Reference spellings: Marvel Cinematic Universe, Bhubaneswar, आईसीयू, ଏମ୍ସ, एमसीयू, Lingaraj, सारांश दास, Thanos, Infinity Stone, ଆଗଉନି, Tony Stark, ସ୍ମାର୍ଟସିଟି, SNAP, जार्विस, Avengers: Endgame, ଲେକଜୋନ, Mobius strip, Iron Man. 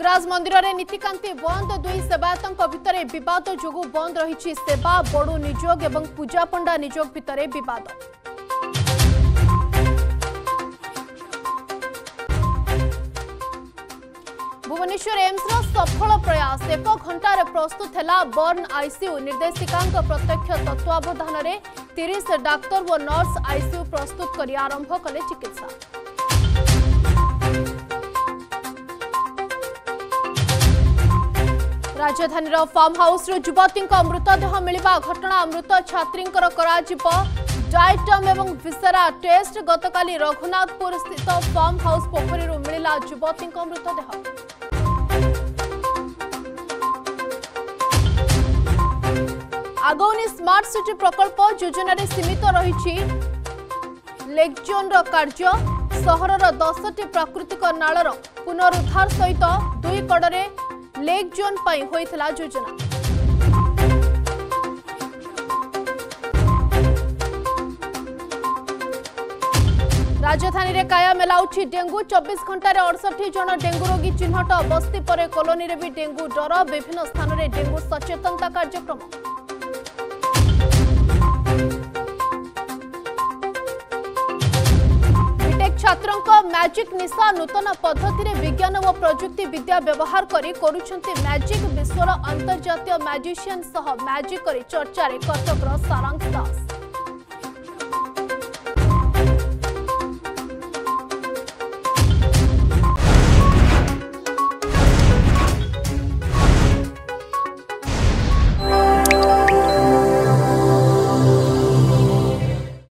लिंगराज मंदिर में नीतिकांति बंद, दुई सेवायतों भितर बद जो बंद रही सेवा, बड़ू निजोग और पूजा पंडा निजोग भितर बद। भुवनेश्वर एम्सर सफल प्रयास, एक घंटार प्रस्तुत है बर्न आईसीयू, निर्देशिका प्रत्यक्ष तत्वावधान में 30 डाक्तर और नर्स आईसीयू प्रस्तुत कर आरंभ कले चिकित्सा। राजधानी फार्म हाउस युवती मृतदेह मिलवा घटना, मृत छात्री डायटम एवं विसरा टेस्ट, गतकाली रघुनाथपुर स्थित फार्म हाउस पोखरी मिला युवती मृतदेह। आगौनी स्मार्ट सिटी प्रकल्प योजन सीमित रही लेक्जोन कार्य, सहरर 10टी प्राकृतिक नालर पुनरुद्धार सहित 2 कड़े लेक जोन पाई होइथला योजना। राजधानी रे काया मेलाउछि डेंगू, 24 घंटा 68 जन डेंगू रोगी चिन्हट, बस्ती परे कॉलोनी रे भी डेंगू डर, विभिन्न स्थान रे डेंगू सचेतनता कार्यक्रम। छात्रों का मैजिक निशा, नूतन पद्धति रे विज्ञान और प्रजुक्ति विद्या व्यवहार करी करुछंती मैजिक, विश्वर अंतर्जातीय मैजिशियन सह मैजिक करी चर्चा रे कटक सारांश दास।